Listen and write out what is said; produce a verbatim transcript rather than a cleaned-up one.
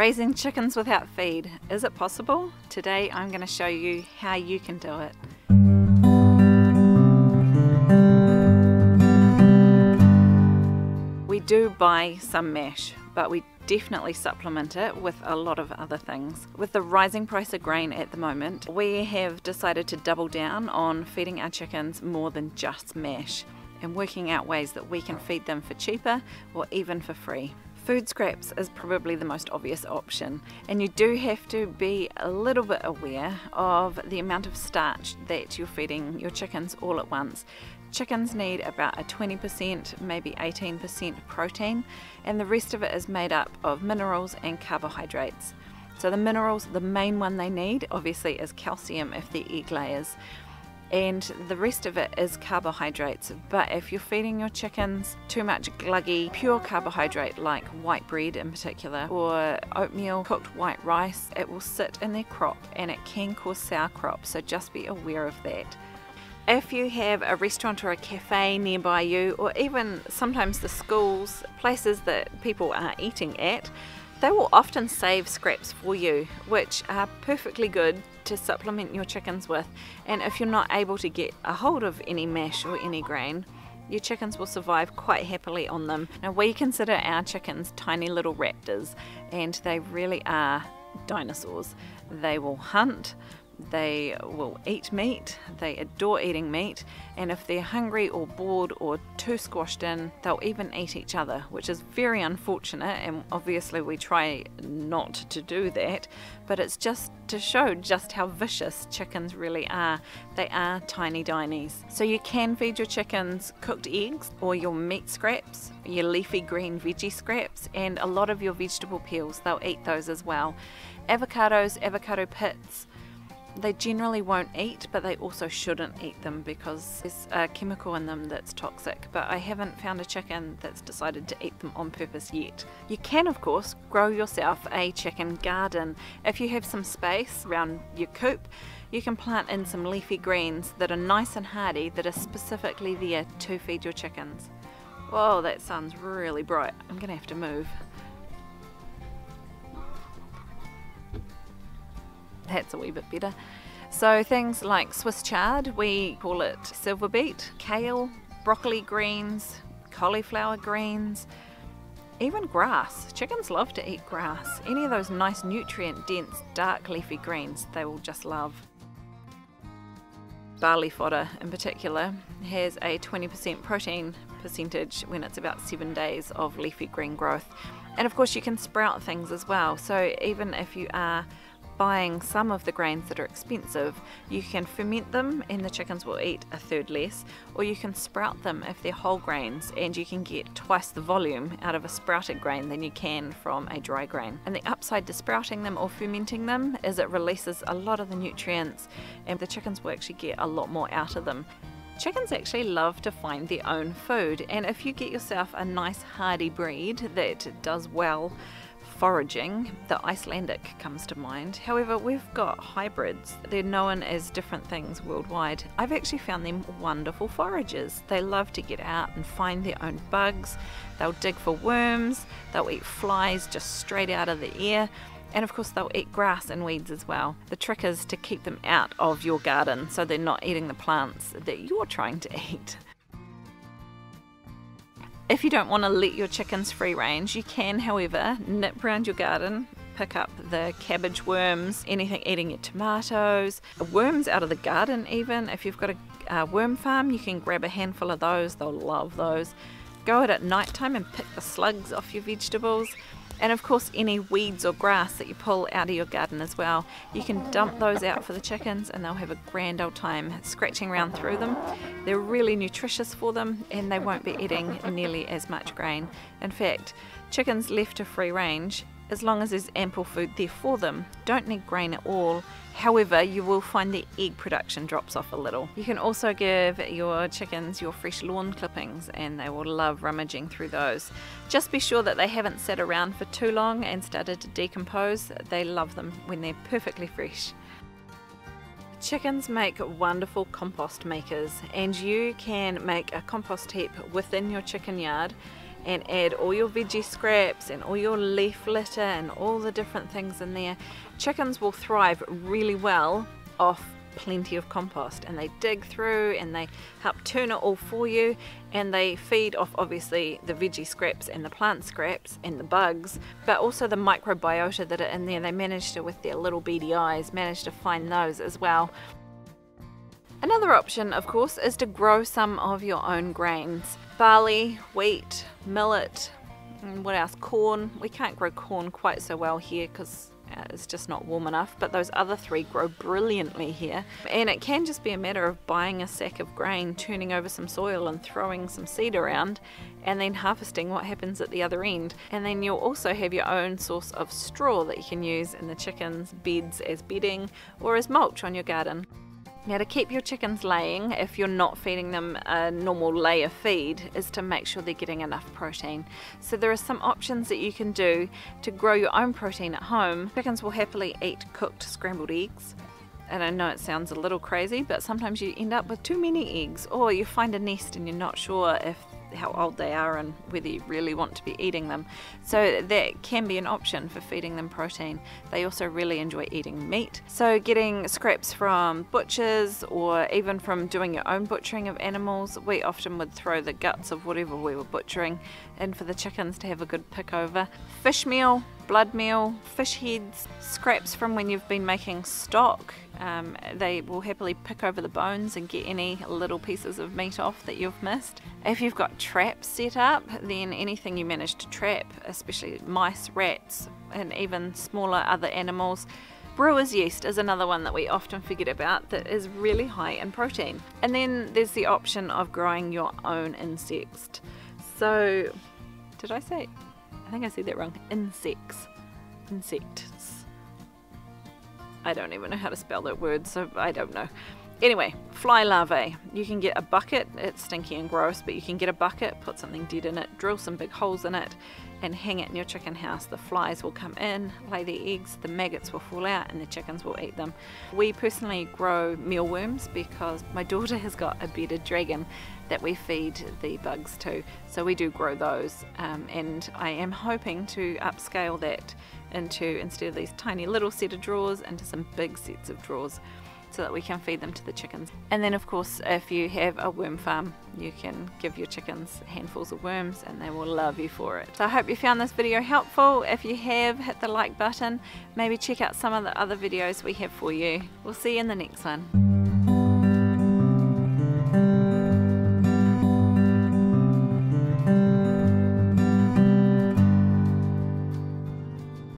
Raising chickens without feed, is it possible? Today I'm going to show you how you can do it. We do buy some mash, but we definitely supplement it with a lot of other things. With the rising price of grain at the moment, we have decided to double down on feeding our chickens more than just mash and working out ways that we can feed them for cheaper or even for free. Food scraps is probably the most obvious option, and you do have to be a little bit aware of the amount of starch that you're feeding your chickens all at once. Chickens need about a twenty percent, maybe eighteen percent protein, and the rest of it is made up of minerals and carbohydrates. So the minerals, the main one they need obviously is calcium if they're egg layers, and the rest of it is carbohydrates. But if you're feeding your chickens too much gluggy, pure carbohydrate like white bread in particular, or oatmeal, cooked white rice, it will sit in their crop and it can cause sour crop, so just be aware of that. If you have a restaurant or a cafe nearby you, or even sometimes the schools, places that people are eating at, they will often save scraps for you, which are perfectly good to supplement your chickens with. And if you're not able to get a hold of any mash or any grain, your chickens will survive quite happily on them. Now, we consider our chickens tiny little raptors, and they really are dinosaurs. They will hunt, they will eat meat, they adore eating meat, and if they're hungry or bored or too squashed in, they'll even eat each other, which is very unfortunate, and obviously we try not to do that, but it's just to show just how vicious chickens really are. They are tiny dinies. So you can feed your chickens cooked eggs, or your meat scraps, your leafy green veggie scraps, and a lot of your vegetable peels. They'll eat those as well. Avocados, avocado pits, they generally won't eat, but they also shouldn't eat them because there's a chemical in them that's toxic, but I haven't found a chicken that's decided to eat them on purpose yet. You can of course grow yourself a chicken garden. If you have some space around your coop, you can plant in some leafy greens that are nice and hardy, that are specifically there to feed your chickens. Whoa, that sun's really bright. I'm gonna have to move. That's a wee bit better. So things like Swiss chard, we call it silver beet, kale, broccoli greens, cauliflower greens, even grass. Chickens love to eat grass. Any of those nice nutrient dense dark leafy greens they will just love. Barley fodder in particular has a twenty percent protein percentage when it's about seven days of leafy green growth. And of course you can sprout things as well, so even if you are buying some of the grains that are expensive, you can ferment them and the chickens will eat a third less, or you can sprout them if they're whole grains, and you can get twice the volume out of a sprouted grain than you can from a dry grain. And the upside to sprouting them or fermenting them is it releases a lot of the nutrients, and the chickens will actually get a lot more out of them. Chickens actually love to find their own food, and if you get yourself a nice hardy breed that does well foraging, the Icelandic comes to mind. However, we've got hybrids. They're known as different things worldwide. I've actually found them wonderful foragers. They love to get out and find their own bugs. They'll dig for worms, they'll eat flies just straight out of the air, and of course they'll eat grass and weeds as well. The trick is to keep them out of your garden so they're not eating the plants that you're trying to eat. If you don't want to let your chickens free range, you can however nip around your garden, pick up the cabbage worms, anything eating your tomatoes, worms out of the garden even. If you've got a, a worm farm, you can grab a handful of those, they'll love those. Go out at night time and pick the slugs off your vegetables, and of course any weeds or grass that you pull out of your garden as well. You can dump those out for the chickens and they'll have a grand old time scratching around through them. They're really nutritious for them and they won't be eating nearly as much grain. In fact, chickens left to free range, as long as there's ample food there for them, don't need grain at all. However, you will find the egg production drops off a little. You can also give your chickens your fresh lawn clippings and they will love rummaging through those. Just be sure that they haven't sat around for too long and started to decompose. They love them when they're perfectly fresh. Chickens make wonderful compost makers, and you can make a compost heap within your chicken yard and add all your veggie scraps and all your leaf litter and all the different things in there. Chickens will thrive really well off plenty of compost, and they dig through and they help turn it all for you, and they feed off obviously the veggie scraps and the plant scraps and the bugs, but also the microbiota that are in there. They manage to, with their little beady eyes, manage to find those as well. Another option, of course, is to grow some of your own grains. Barley, wheat, millet, and what else? Corn. We can't grow corn quite so well here because it's just not warm enough, but those other three grow brilliantly here. And it can just be a matter of buying a sack of grain, turning over some soil and throwing some seed around, and then harvesting what happens at the other end. And then you'll also have your own source of straw that you can use in the chickens' beds as bedding or as mulch on your garden. Now, to keep your chickens laying, if you're not feeding them a normal layer feed, is to make sure they're getting enough protein. So there are some options that you can do to grow your own protein at home. Chickens will happily eat cooked scrambled eggs. And I know it sounds a little crazy, but sometimes you end up with too many eggs, or you find a nest and you're not sure if how old they are and whether you really want to be eating them. So that can be an option for feeding them protein. They also really enjoy eating meat, so getting scraps from butchers or even from doing your own butchering of animals. We often would throw the guts of whatever we were butchering in for the chickens to have a good pick over. Fish meal, blood meal, fish heads, scraps from when you've been making stock. Um, they will happily pick over the bones and get any little pieces of meat off that you've missed. If you've got traps set up, then anything you manage to trap, especially mice, rats, and even smaller other animals. Brewer's yeast is another one that we often forget about that is really high in protein. And then there's the option of growing your own insects. So, did I say it? I think I said that wrong. Insects. Insects. I don't even know how to spell that word, so I don't know. Anyway, fly larvae. You can get a bucket. It's stinky and gross, but you can get a bucket, put something dead in it, drill some big holes in it, and hang it in your chicken house. The flies will come in, lay their eggs, the maggots will fall out, and the chickens will eat them. We personally grow mealworms because my daughter has got a bearded dragon that we feed the bugs to, so we do grow those, um, and I am hoping to upscale that into, instead of these tiny little set of drawers, into some big sets of drawers, so that we can feed them to the chickens. And then of course, if you have a worm farm, you can give your chickens handfuls of worms and they will love you for it. So I hope you found this video helpful. If you have, hit the like button, maybe check out some of the other videos we have for you. We'll see you in the next one.